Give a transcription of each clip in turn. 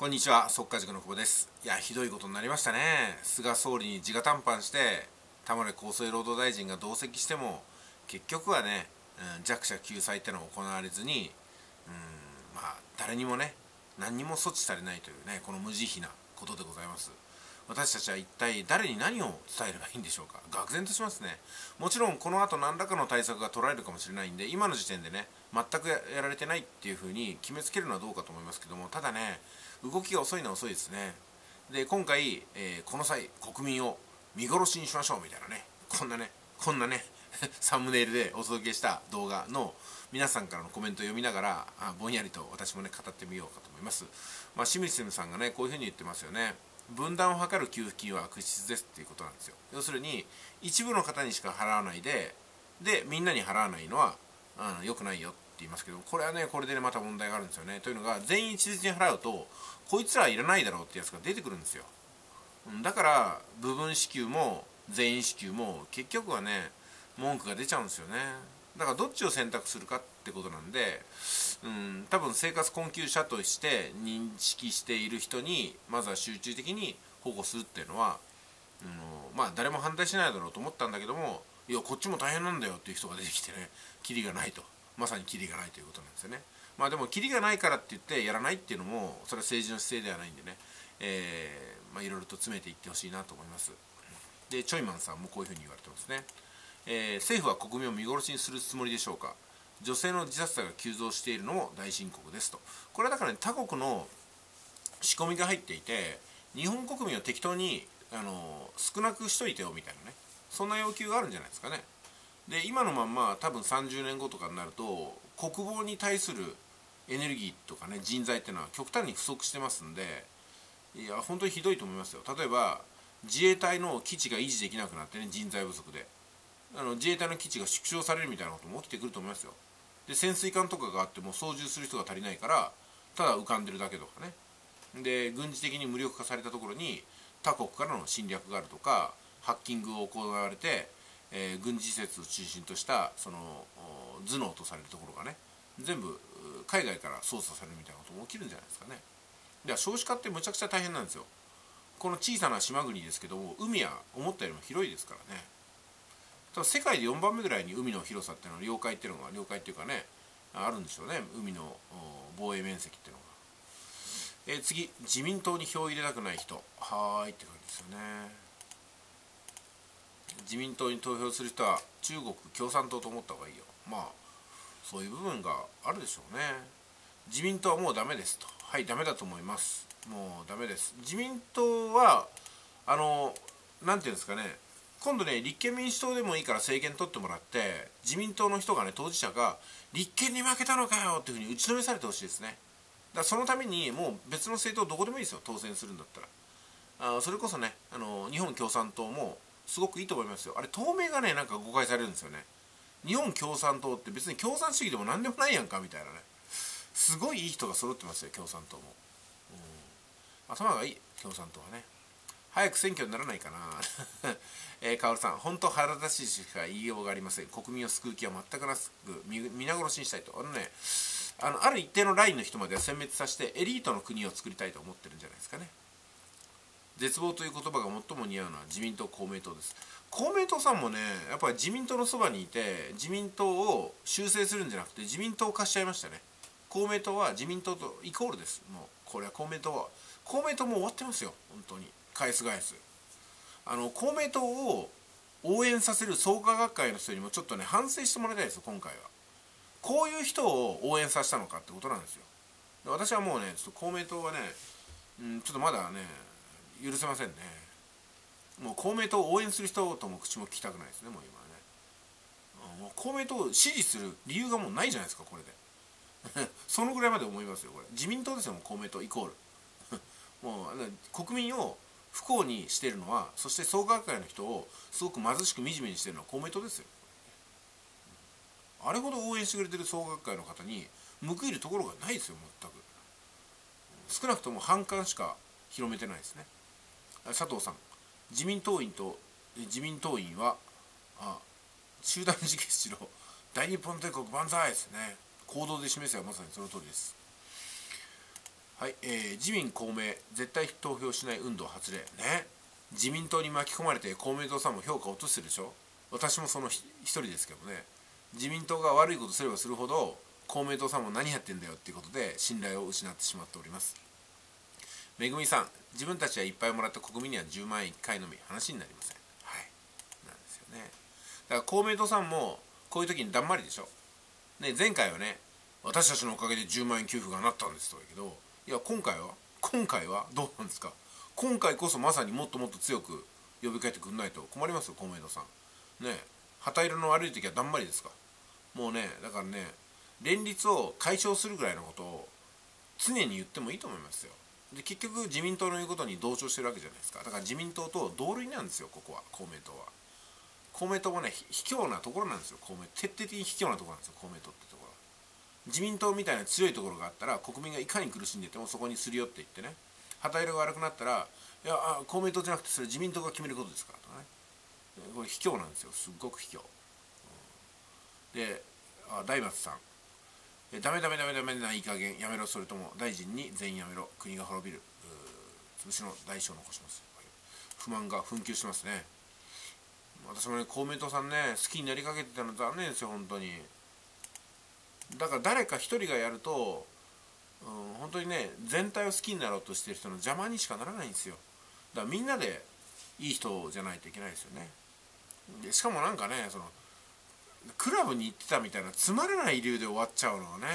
こんにちは、速稼塾の久保です。いや、ひどいことになりましたね。菅総理に直談判して田村厚生労働大臣が同席しても結局はね、弱者救済ってのは行われずに、誰にもね、何にも措置されないというね、この無慈悲なことでございます。私たちは一体誰に何を伝えればいいんでしょうか。愕然としますね。もちろんこの後何らかの対策が取られるかもしれないんで、今の時点でね、全くやられてないっていうふうに決めつけるのはどうかと思いますけども、ただね、動きが遅いのは遅いですね。で、今回、この際国民を見殺しにしましょうみたいなね、こんなねサムネイルでお届けした動画の皆さんからのコメントを読みながら、ぼんやりと私もね、語ってみようかと思います。清水さんがね、こういうふうに言ってますよね。分断を図る給付金は悪質ですっていうことなんですよ。要するに一部の方にしか払わないで、みんなに払わないのは良くないよって言いますけど、これはね、これでね、また問題があるんですよね。というのが、全員一律に払うとこいつらはいらないだろうってやつが出てくるんですよ。だから部分支給も全員支給も結局はね、文句が出ちゃうんですよね。だからどっちを選択するかってことなんで、多分生活困窮者として認識している人にまずは集中的に保護するっていうのは、誰も反対しないだろうと思ったんだけども、いやこっちも大変なんだよっていう人が出てきてね、キリがないと、まさにキリがないということなんですよね。でもキリがないからって言ってやらないっていうのも、それは政治の姿勢ではないんでね、いろいろと詰めていってほしいなと思います。で、チョイマンさんもこういうふうに言われてますね。政府は国民を見殺しにするつもりでしょうか。女性の自殺者が急増しているのも大深刻ですと。これはだから、ね、他国の仕込みが入っていて、日本国民を適当に少なくしといてよみたいなね、そんな要求があるんじゃないですかね。で、今のまんま多分30年後とかになると、国防に対するエネルギーとかね、人材っていうのは極端に不足してますんで、いや本当にひどいと思いますよ。例えば自衛隊の基地が維持できなくなってね、人材不足で。自衛隊の基地が縮小されるみたいなことも起きてくると思いますよ。で、潜水艦とかがあっても操縦する人が足りないから、ただ浮かんでるだけとかね。で、軍事的に無力化されたところに他国からの侵略があるとか、ハッキングを行われて、軍事施設を中心としたその頭脳とされるところがね、全部海外から操作されるみたいなことも起きるんじゃないですかね。で、少子化ってむちゃくちゃ大変なんですよ。この小さな島国ですけども、海は思ったよりも広いですからね。世界で4番目ぐらいに海の広さっていうのは、領海っていうのが、領海っていうかね、あるんでしょうね、海の防衛面積っていうのが。次、自民党に票を入れたくない人、はーいって感じですよね。自民党に投票する人は中国共産党と思った方がいいよ。そういう部分があるでしょうね。自民党はもうダメですと。はい、ダメだと思います。もうダメです。自民党は、なんていうんですかね、今度ね、立憲民主党でもいいから政権取ってもらって、自民党の人がね、当事者が立憲に負けたのかよっていうふうに打ちのめされてほしいですね。だからそのためにもう別の政党どこでもいいですよ、当選するんだったら。それこそね、日本共産党もすごくいいと思いますよ。あれ、党名がね、なんか誤解されるんですよね。日本共産党って別に共産主義でも何でもないやんかみたいなね、すごいいい人が揃ってますよ、共産党も。頭がいい、共産党はね。早く選挙にならないかな。カオルさん、本当腹立たしいしか言いようがありません。国民を救う気は全くなく、皆殺しにしたいと。ある一定のラインの人までは殲滅させて、エリートの国を作りたいと思ってるんじゃないですかね。絶望という言葉が最も似合うのは自民党、公明党です。公明党さんもね、やっぱり自民党のそばにいて、自民党を修正するんじゃなくて、自民党を貸しちゃいましたね。公明党は自民党とイコールです。もう、これは公明党も終わってますよ、本当に。返す返す。公明党を応援させる創価学会の人にもちょっとね、反省してもらいたいですよ、今回は。こういう人を応援させたのかってことなんですよ。で、私はもうね、ちょっと公明党はね、ちょっとまだね、許せませんね。もう公明党を応援する人とも口も聞きたくないですね、もう今はね。もう公明党を支持する理由がもうないじゃないですか、これで。そのぐらいまで思いますよ、これ。自民党ですよ、もう公明党イコール。もう国民を不幸にしているのは、そして創価学会の人をすごく貧しく惨めにしているのは公明党ですよ。あれほど応援してくれてる創価学会の方に報いるところがないですよ、全く。少なくとも反感しか広めてないですね。佐藤さん、自民党員は集団自決しろ、大日本帝国万歳ですね。行動で示せばまさにその通りです。はい、自民公明絶対投票しない運動発令ね。自民党に巻き込まれて公明党さんも評価を落としてるでしょ。私もその一人ですけどね。自民党が悪いことすればするほど公明党さんも何やってんだよっていうことで信頼を失ってしまっております。めぐみさん、自分たちはいっぱいもらった国民には10万円1回のみ、話になりません。はい、なんですよね。だから公明党さんもこういう時にだんまりでしょ、ね。前回はね、私たちのおかげで10万円給付がなったんですとか言うけど、いや今回はどうなんですか。今回こそまさにもっともっと強く呼びかけてくんないと困りますよ、公明党さんね。旗色の悪い時はだんまりですか。もうね、だからね、連立を解消するぐらいのことを常に言ってもいいと思いますよ。で、結局自民党の言うことに同調してるわけじゃないですか。だから自民党と同類なんですよ、ここは。公明党はね、卑怯なところなんですよ。徹底的に卑怯なところなんですよ、公明党ってところは。自民党みたいな強いところがあったら、国民がいかに苦しんでてもそこにすり寄っていってね、旗色が悪くなったら、いや、公明党じゃなくてそれ自民党が決めることですからとね。これ卑怯なんですよ、すっごく卑怯、で、大松さん、ダメないい加減やめろ、それとも大臣に全員やめろ、国が滅びる、潰しの代償を残します。不満が紛糾しますね。私もね、公明党さんね、好きになりかけてたの残念ですよ、本当に。だから誰か一人がやると、本当にね、全体を好きになろうとしてる人の邪魔にしかならないんですよ。だからみんなでいい人じゃないといけないですよね。で、しかもなんかね、そのクラブに行ってたみたいなつまらない理由で終わっちゃうのはね、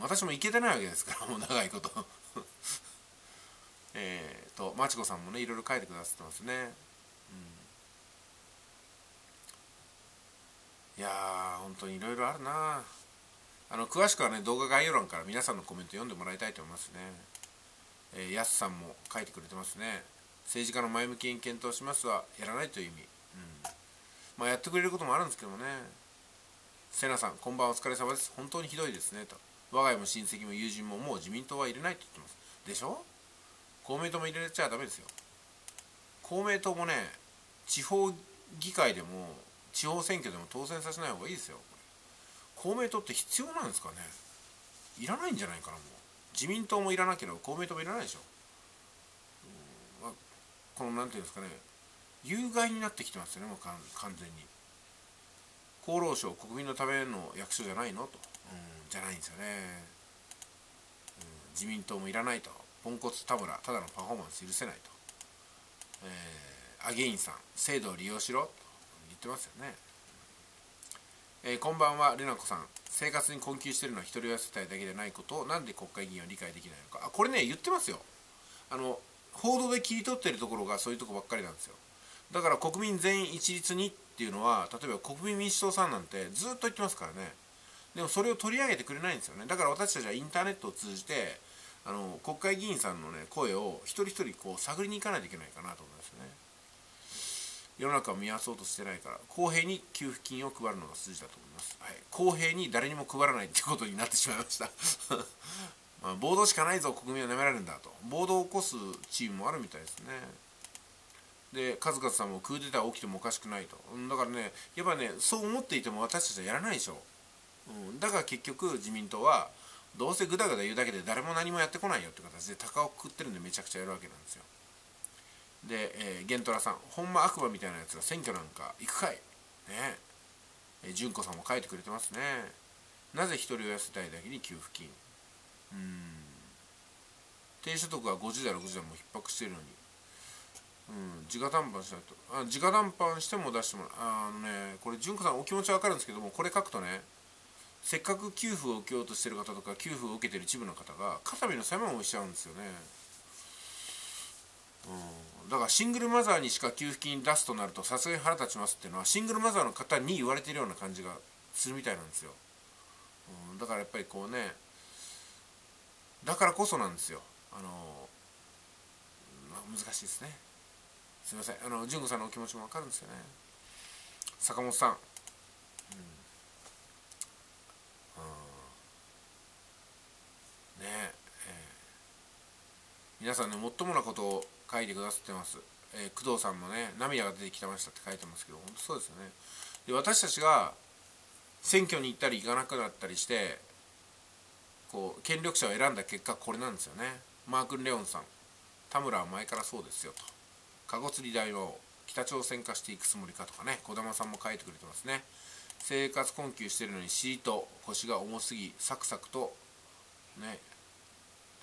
私も行けてないわけですから、もう長いことまちこさんもね、いろいろ書いてくださってますね。いやー、本当にいろいろあるな。詳しくはね、動画概要欄から皆さんのコメント読んでもらいたいと思いますね。やすさんも書いてくれてますね。政治家の前向きに検討しますはやらないという意味、まあやってくれることもあるんですけどもね。セナさん、こんばんは、お疲れ様です。本当にひどいですねと。我が家も親戚も友人ももう自民党は入れないと言ってます。でしょ、公明党も入れちゃダメですよ。公明党もね、地方議会でも地方選挙でも当選させない方がいいですよ。公明党って必要なんですかね。いらないんじゃないかな。もう自民党もいらなければ公明党もいらないでしょ。このなんていうんですかね、有害になってきてますよね、もう完全に。厚労省、国民のための役所じゃないのと、じゃないんですよね。自民党もいらないと。ポンコツ田村、ただのパフォーマンス許せないと。アゲインさん、制度を利用しろと言ってますよね。こんばんは、れなこさん、生活に困窮しているのはひとり親世帯だけでないことをなんで国会議員は理解できないのか。これね、言ってますよ。報道で切り取ってるところがそういうとこばっかりなんですよ。だから国民全員一律にっていうのは、例えば国民民主党さんなんてずっと言ってますからね。でもそれを取り上げてくれないんですよね。だから私たちはインターネットを通じて国会議員さんのね、声を一人一人こう探りに行かないといけないかなと思いますね。世の中を見合わそうとしてないから、公平に給付金を配るのが筋だと思います。はい、公平に誰にも配らないってことになってしまいました、暴動しかないぞ、国民は舐められるんだと。暴動を起こすチームもあるみたいですね。で、数々さんもクーデター起きてもおかしくないと。だからね、やっぱね、そう思っていても私たちはやらないでしょ。だから結局自民党はどうせグダグダ言うだけで誰も何もやってこないよって形で鷹をくくってるんで、めちゃくちゃやるわけなんですよ。で、ゲントラさん、ほんま悪魔みたいなやつが選挙なんか行くかいねえ。純子さんも書いてくれてますね。なぜ一人親世帯だけに給付金、低所得は50代60代も逼迫しているのに、直談判しても出してもらう。これ純子さんお気持ちは分かるんですけども、これ書くとね、せっかく給付を受けようとしてる方とか、給付を受けてる一部の方が肩身の狭い思いしちゃうんですよね。だからシングルマザーにしか給付金出すとなるとさすがに腹立ちますっていうのは、シングルマザーの方に言われてるような感じがするみたいなんですよ。だからやっぱりこうね、だからこそなんですよ。難しいですね。すみません、純子さんのお気持ちもわかるんですよね。坂本さん、ねえ、皆さんね、もっともなことを書いてくださってます。工藤さんもね、涙が出てきてましたって書いてますけど、本当そうですよね。で、私たちが選挙に行ったり行かなくなったりして、こう権力者を選んだ結果これなんですよね。マー君レオンさん、田村は前からそうですよと、かごつり大王、北朝鮮化していくつもりかとかね、児玉さんも書いてくれてますね。生活困窮してるのにシート腰が重すぎ、サクサクとね、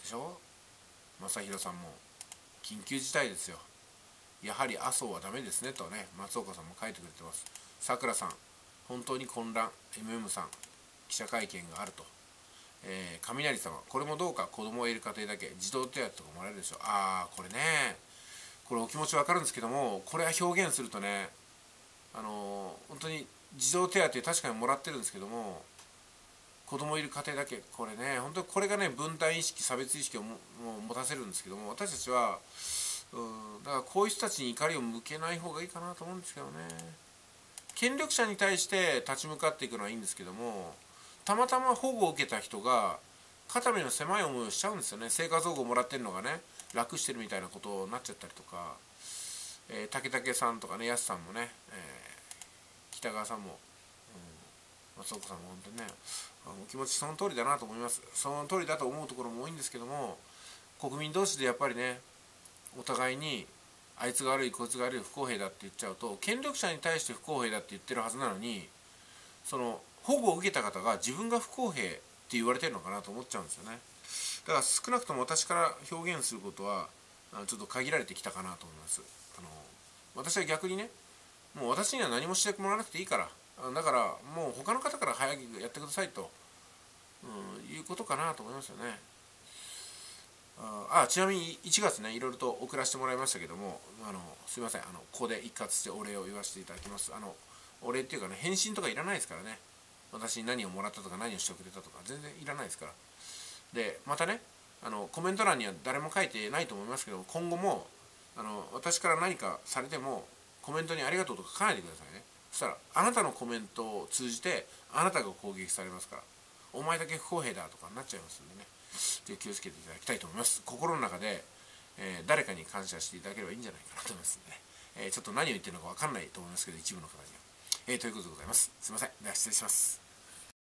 でしょ。正弘さんも緊急事態ですよ、やはり麻生はダメですねとね、松岡さんも書いてくれてます。さくらさん、本当に混乱、MM さん、記者会見があると、雷様、これもどうか、子供をいる家庭だけ児童手当とかもらえるでしょう。ああ、これね、これお気持ちわかるんですけども、これは表現するとね、本当に児童手当確かにもらってるんですけども、子供いる家庭だけ、これね、本当にこれがね、分断意識、差別意識を持たせるんですけども、私たちは、だからこういう人たちに怒りを向けない方がいいかなと思うんですけどね。権力者に対して立ち向かっていくのはいいんですけども、たまたま保護を受けた人が肩身の狭い思いをしちゃうんですよね。生活保護をもらってるのがね、楽してるみたいなことになっちゃったりとか、竹武さんとかね、安さんもね、北川さんも、松岡さんも本当にね、お気持ちその通りだなと思います。その通りだと思うところも多いんですけども、国民同士でやっぱりね、お互いにあいつが悪いこいつが悪い不公平だって言っちゃうと、権力者に対して不公平だって言ってるはずなのに、その保護を受けた方が自分が不公平って言われてるのかなと思っちゃうんですよね。だから少なくとも私から表現することはちょっと限られてきたかなと思います。私は逆にね、もう私には何もしてもらわなくていいから、だからもう他の方から早くやってくださいと、いうことかなと思いますよね。ちなみに1月ね、いろいろと送らせてもらいましたけども、すいません、ここで一括してお礼を言わせていただきます。お礼っていうかね、返信とかいらないですからね、私に何をもらったとか何をしてくれたとか全然いらないですから。でまたね、コメント欄には誰も書いてないと思いますけど、今後も私から何かされてもコメントに「ありがとう」とか書かないでくださいね。そしたらあなたのコメントを通じてあなたが攻撃されますから、お前だけ不公平だとかになっちゃいますんでね、気をつけていただきたいと思います。心の中で、誰かに感謝していただければいいんじゃないかなと思いますので、ちょっと何を言ってるのか分かんないと思いますけど、一部の方には、ということでございます。すいません。では失礼します。